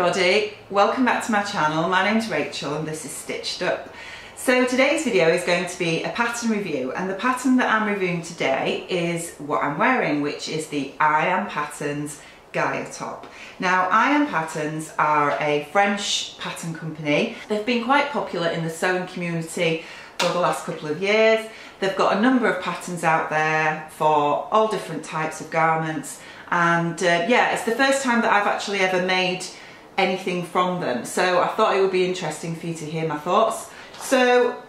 everybody, welcome back to my channel. My name's Rachel and this is Stitched Up. So today's video is going to be a pattern review, and the pattern that I'm reviewing today is what I'm wearing, which is the I Am Patterns Gaia Top. Now, I Am Patterns are a French pattern company. They've been quite popular in the sewing community for the last couple of years. They've got a number of patterns out there for all different types of garments, and yeah, it's the first time that I've actually ever made anything from them, so I thought it would be interesting for you to hear my thoughts. So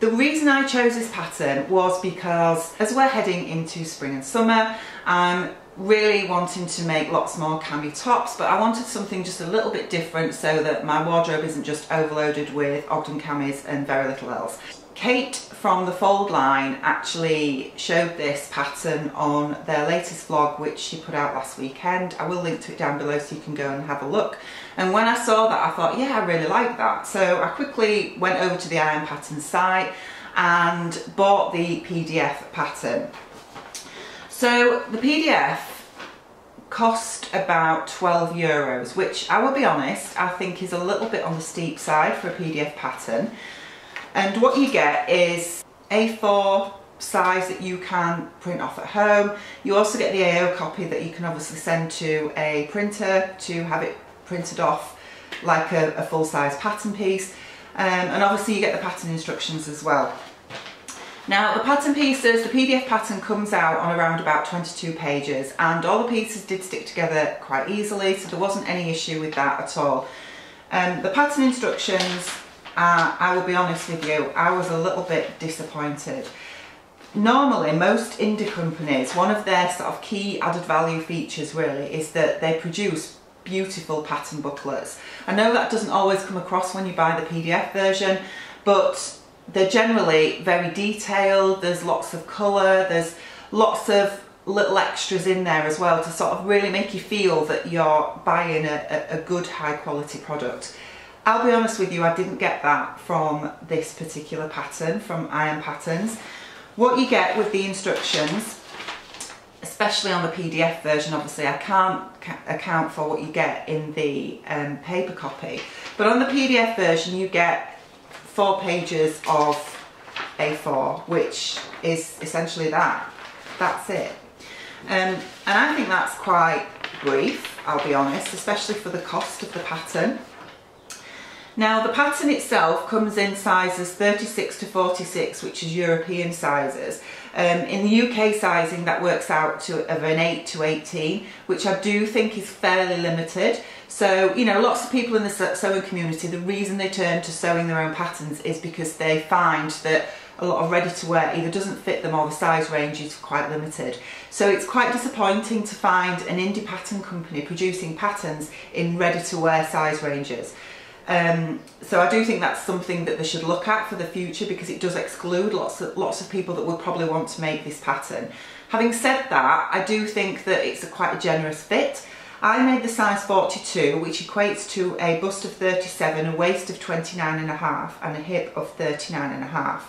the reason I chose this pattern was because as we're heading into spring and summer, I'm really wanting to make lots more cami tops, but I wanted something just a little bit different so that my wardrobe isn't just overloaded with Ogden camis and very little else. Kate from the Fold Line actually showed this pattern on their latest vlog, which she put out last weekend. I will link to it down below so you can go and have a look. And when I saw that, I thought, yeah, I really like that. So I quickly went over to the I Am Patterns site and bought the PDF pattern. So the PDF cost about €12, which I will be honest, I think is a little bit on the steep side for a PDF pattern. And what you get is A4 size that you can print off at home. You also get the AO copy that you can obviously send to a printer to have it printed off like a full-size pattern piece. And obviously you get the pattern instructions as well. Now, the pattern pieces, the PDF pattern comes out on around about 22 pages, and all the pieces did stick together quite easily, so there wasn't any issue with that at all. The pattern instructions, I will be honest with you, I was a little bit disappointed. Normally, most indie companies, one of their sort of key added value features really is that they produce beautiful pattern booklets. I know that doesn't always come across when you buy the PDF version, but they're generally very detailed, there's lots of colour, there's lots of little extras in there as well to sort of really make you feel that you're buying a good high quality product. I'll be honest with you, I didn't get that from this particular pattern, from I Am Patterns. What you get with the instructions, especially on the PDF version, obviously I can't account for what you get in the paper copy, but on the PDF version you get 4 pages of A4, which is essentially that. That's it. And I think that's quite brief, I'll be honest, especially for the cost of the pattern. Now, the pattern itself comes in sizes 36 to 46, which is European sizes. In the UK sizing, that works out to an 8 to 18, which I do think is fairly limited. So, you know, lots of people in the sewing community, the reason they turn to sewing their own patterns is because they find that a lot of ready-to-wear either doesn't fit them or the size range is quite limited. So it's quite disappointing to find an indie pattern company producing patterns in ready-to-wear size ranges. So I do think that's something that they should look at for the future, because it does exclude lots of people that would probably want to make this pattern. Having said that, I do think that it's quite a generous fit. I made the size 42, which equates to a bust of 37, a waist of 29.5 and a hip of 39.5.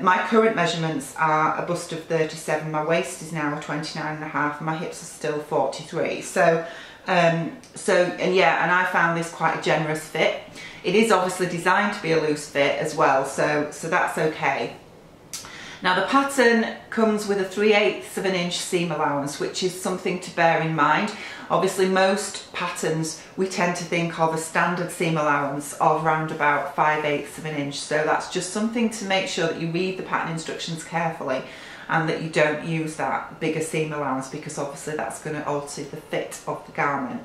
My current measurements are a bust of 37, my waist is now 29.5, my hips are still 43. So yeah, and I found this quite a generous fit. It is obviously designed to be a loose fit as well, so that's okay. Now, the pattern comes with a 3/8 of an inch seam allowance, which is something to bear in mind. Obviously, most patterns we tend to think of a standard seam allowance of around about 5/8 of an inch, so that's just something to make sure that you read the pattern instructions carefully and that you don't use that bigger seam allowance, because obviously that's going to alter the fit of the garment.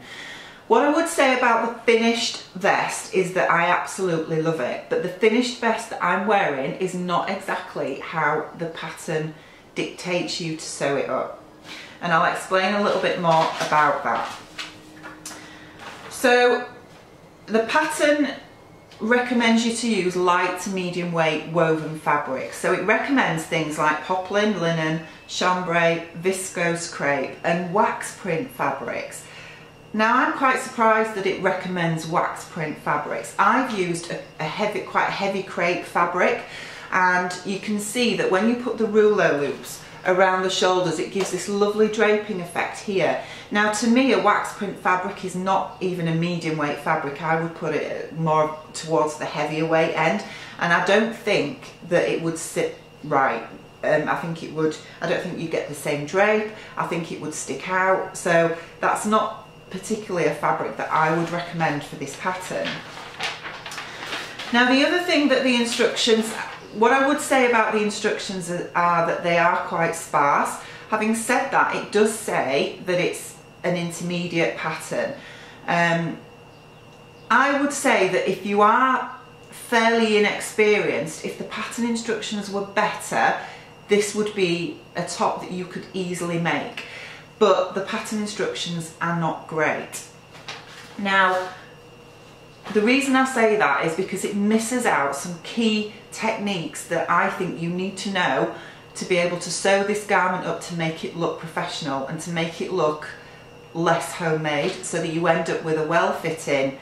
What I would say about the finished vest is that I absolutely love it, but the finished vest that I'm wearing is not exactly how the pattern dictates you to sew it up. And I'll explain a little bit more about that. So the pattern recommends you to use light to medium weight woven fabric. So it recommends things like poplin, linen, chambray, viscose crepe and wax print fabrics. Now, I'm quite surprised that it recommends wax print fabrics. I've used quite heavy crepe fabric, and you can see that when you put the rouleau loops around the shoulders. It gives this lovely draping effect here. Now to me, a wax print fabric is not even a medium weight fabric. I would put it more towards the heavier weight end, and I don't think that it would sit right. I don't think you get the same drape. I think it would stick out. So that's not particularly a fabric that I would recommend for this pattern. Now the other thing that the instructions, what I would say about the instructions are that they are quite sparse. Having said that, it does say that it's an intermediate pattern. I would say that if you are fairly inexperienced, if the pattern instructions were better, this would be a top that you could easily make, but the pattern instructions are not great. Now, the reason I say that is because it misses out some key techniques that I think you need to know to be able to sew this garment up to make it look professional and to make it look less homemade, so that you end up with a well-fitting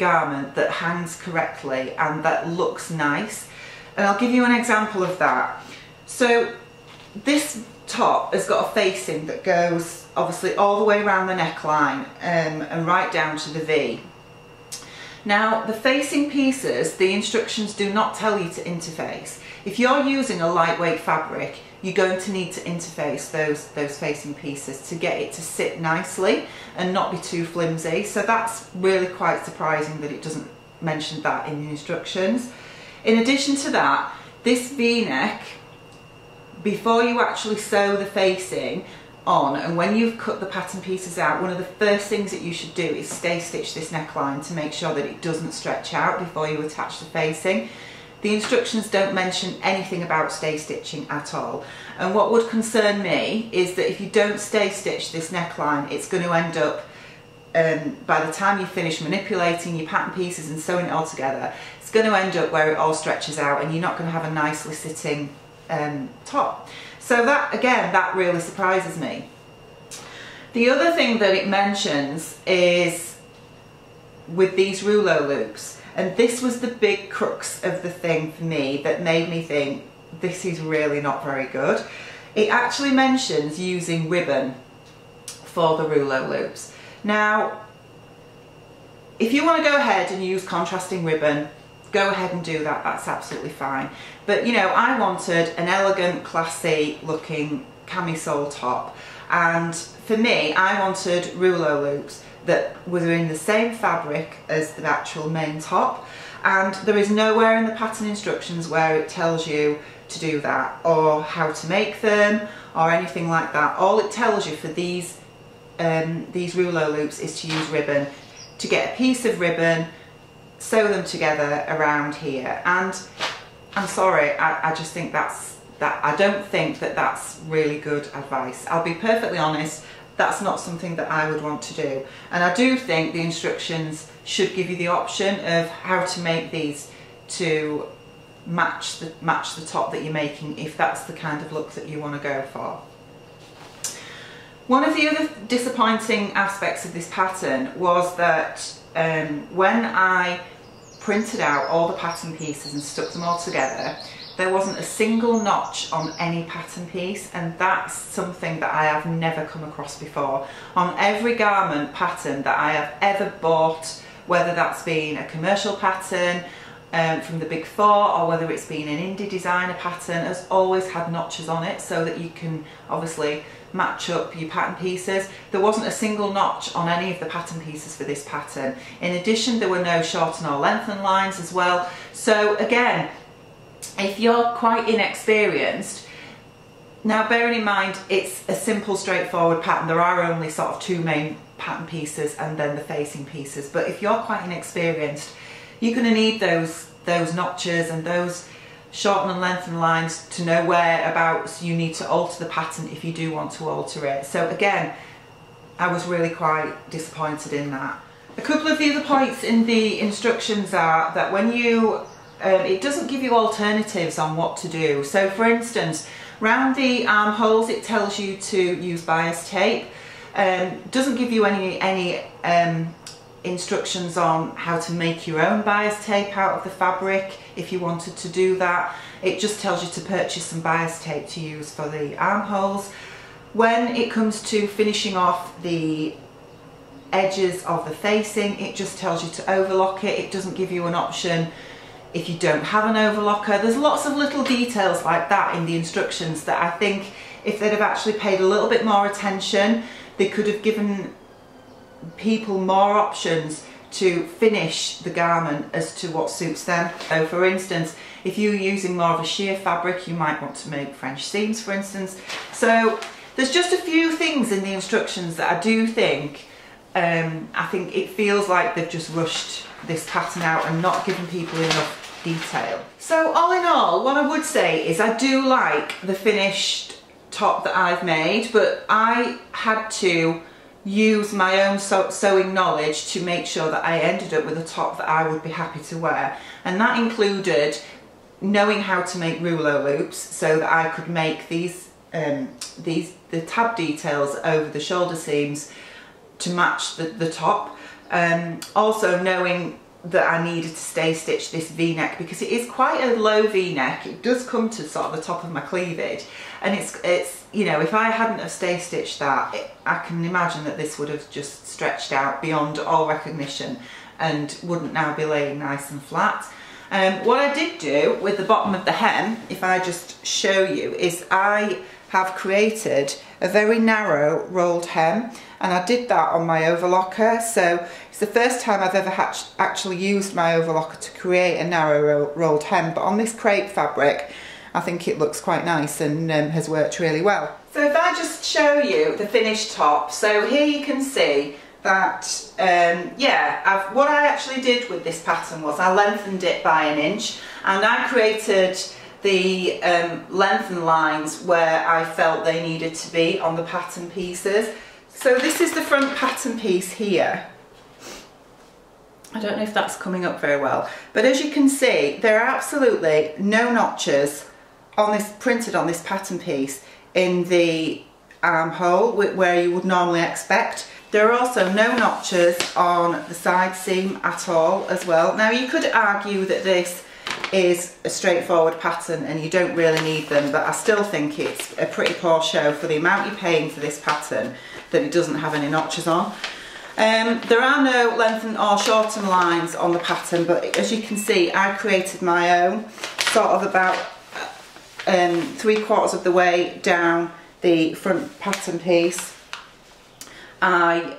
garment that hangs correctly and that looks nice. And I'll give you an example of that. So this top has got a facing that goes obviously all the way around the neckline and right down to the V. Now the facing pieces, the instructions do not tell you to interface. If you're using a lightweight fabric, you're going to need to interface those facing pieces to get it to sit nicely and not be too flimsy. So that's really quite surprising that it doesn't mention that in the instructions. In addition to that, this V-neck, before you actually sew the facing on and when you've cut the pattern pieces out, one of the first things that you should do is stay stitch this neckline to make sure that it doesn't stretch out before you attach the facing. The instructions don't mention anything about stay stitching at all, and what would concern me is that if you don't stay stitch this neckline, it's going to end up by the time you finish manipulating your pattern pieces and sewing it all together, it's going to end up where it all stretches out and you're not going to have a nicely sitting top. So that, again, that really surprises me. The other thing that it mentions is with these rouleau loops, and this was the big crux of the thing for me that made me think this is really not very good. It actually mentions using ribbon for the rouleau loops. Now, if you want to go ahead and use contrasting ribbon, go ahead and do that, that's absolutely fine. But you know, I wanted an elegant, classy looking camisole top, and for me, I wanted rouleau loops that were in the same fabric as the actual main top, and there is nowhere in the pattern instructions where it tells you to do that or how to make them or anything like that. All it tells you for these rouleau loops is to use ribbon, to get a piece of ribbon, sew them together around here. And I'm sorry, I just think I don't think that that's really good advice. I'll be perfectly honest, that's not something that I would want to do. And I do think the instructions should give you the option of how to make these to match the top that you're making, if that's the kind of look that you want to go for. One of the other disappointing aspects of this pattern was that when I printed out all the pattern pieces and stuck them all together, there wasn't a single notch on any pattern piece, and that's something that I have never come across before. On every garment pattern that I have ever bought, whether that's been a commercial pattern from the Big Four or whether it's been an indie designer pattern, has always had notches on it so that you can obviously match up your pattern pieces. There wasn't a single notch on any of the pattern pieces for this pattern. In addition, there were no shorten or lengthen lines as well. So again, if you're quite inexperienced, now bearing in mind it's a simple, straightforward pattern, there are only sort of two main pattern pieces and then the facing pieces, but if you're quite inexperienced, you're going to need those notches and those shorten and lengthen lines to know whereabouts you need to alter the pattern if you do want to alter it. So again, I was really quite disappointed in that. A couple of the other points in the instructions are that when you, it doesn't give you alternatives on what to do. So for instance, round the armholes it tells you to use bias tape, doesn't give you any instructions on how to make your own bias tape out of the fabric if you wanted to do that. It just tells you to purchase some bias tape to use for the armholes. When it comes to finishing off the edges of the facing, it just tells you to overlock it. It doesn't give you an option if you don't have an overlocker. There's lots of little details like that in the instructions that I think if they'd have actually paid a little bit more attention, they could have given people more options to finish the garment as to what suits them. So for instance, if you're using more of a sheer fabric, you might want to make French seams, for instance. So there's just a few things in the instructions that I do think, I think it feels like they've just rushed this pattern out and not given people enough detail. So all in all, what I would say is I do like the finished top that I've made, but I had to use my own sewing knowledge to make sure that I ended up with a top that I would be happy to wear, and that included knowing how to make rouleau loops so that I could make the tab details over the shoulder seams to match the top. Also knowing that I needed to stay stitch this v-neck because it is quite a low v-neck. It does come to sort of the top of my cleavage, and it's you know, if I hadn't have stay stitched that, I can imagine that this would have just stretched out beyond all recognition and wouldn't now be laying nice and flat. What I did do with the bottom of the hem, if I just show you, is I have created a very narrow rolled hem, and I did that on my overlocker. So it's the first time I've ever actually used my overlocker to create a narrow rolled hem, but on this crepe fabric I think it looks quite nice and has worked really well. So if I just show you the finished top, so here you can see that what I actually did with this pattern was I lengthened it by an inch, and I created the lengthen lines where I felt they needed to be on the pattern pieces. So this is the front pattern piece here. I don't know if that's coming up very well, but as you can see, there are absolutely no notches on this, printed on this pattern piece in the armhole where you would normally expect. There are also no notches on the side seam at all as well. Now you could argue that this is a straightforward pattern and you don't really need them, but I still think it's a pretty poor show for the amount you're paying for this pattern that it doesn't have any notches on. There are no lengthen or shorten lines on the pattern, but as you can see, I created my own sort of about 3/4 of the way down the front pattern piece. I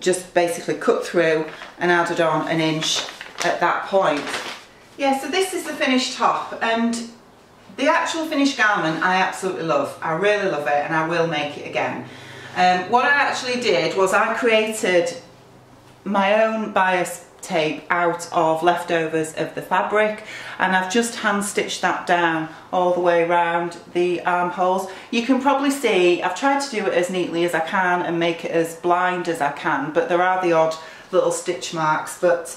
just basically cut through and added on an inch at that point. Yeah, so this is the finished top, and the actual finished garment I absolutely love. I really love it, and I will make it again. What I actually did was I created my own bias tape out of leftovers of the fabric, and I've just hand stitched that down all the way around the armholes. You can probably see I've tried to do it as neatly as I can and make it as blind as I can, but there are the odd little stitch marks. But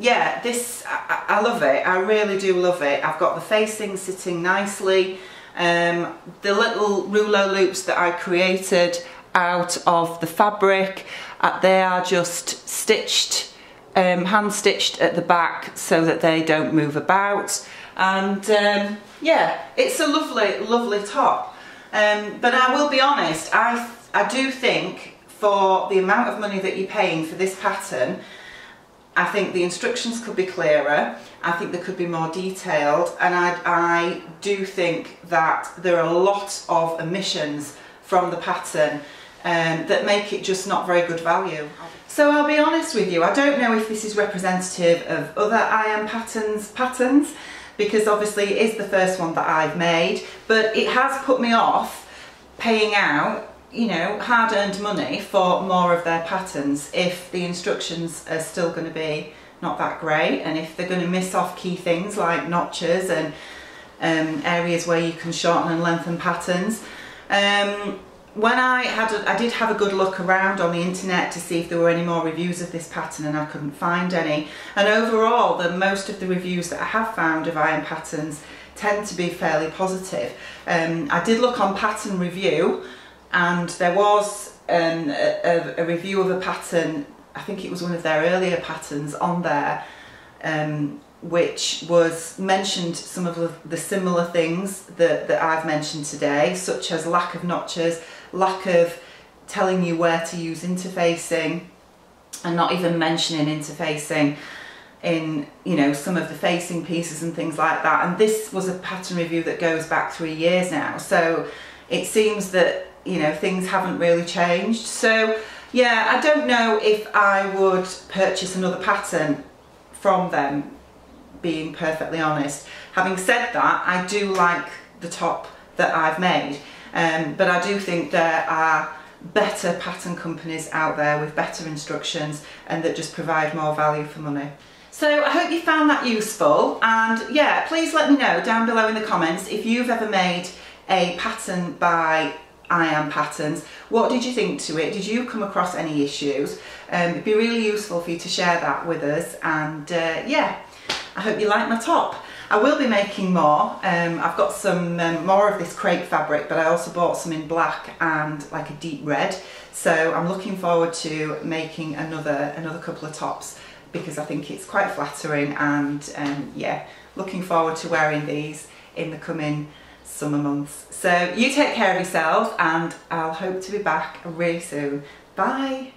yeah, this, I love it. I really do love it. I've got the facing sitting nicely. The little rouleau loops that I created out of the fabric, they are just stitched, hand stitched at the back so that they don't move about. And yeah, it's a lovely, lovely top. But I will be honest, I do think for the amount of money that you're paying for this pattern, I think the instructions could be clearer, I think they could be more detailed, and I do think that there are a lot of omissions from the pattern that make it just not very good value. So I'll be honest with you, I don't know if this is representative of other I Am patterns, because obviously it is the first one that I've made, but it has put me off paying out, you know, hard-earned money for more of their patterns if the instructions are still going to be not that great, and if they're going to miss off key things like notches and areas where you can shorten and lengthen patterns. When I did have a good look around on the internet to see if there were any more reviews of this pattern, and I couldn't find any, and overall most of the reviews that I have found of I Am Patterns tend to be fairly positive. I did look on Pattern Review, and there was a review of a pattern I think it was one of their earlier patterns on there, which was mentioned some of the similar things that I've mentioned today, such as lack of notches, lack of telling you where to use interfacing, and not even mentioning interfacing in, you know, some of the facing pieces and things like that. And this was a pattern review that goes back 3 years now, so it seems that, you know, things haven't really changed. So yeah, I don't know if I would purchase another pattern from them, being perfectly honest. Having said that, I do like the top that I've made, but I do think there are better pattern companies out there with better instructions and that just provide more value for money. So I hope you found that useful, and yeah, please let me know down below in the comments if you've ever made a pattern by I Am Patterns. What did you think to it? Did you come across any issues? It'd be really useful for you to share that with us, and yeah, I hope you like my top. I will be making more. I've got some more of this crepe fabric, but I also bought some in black and like a deep red. So I'm looking forward to making another couple of tops, because I think it's quite flattering, and yeah, looking forward to wearing these in the coming summer months. So you take care of yourselves, and I'll hope to be back really soon. Bye.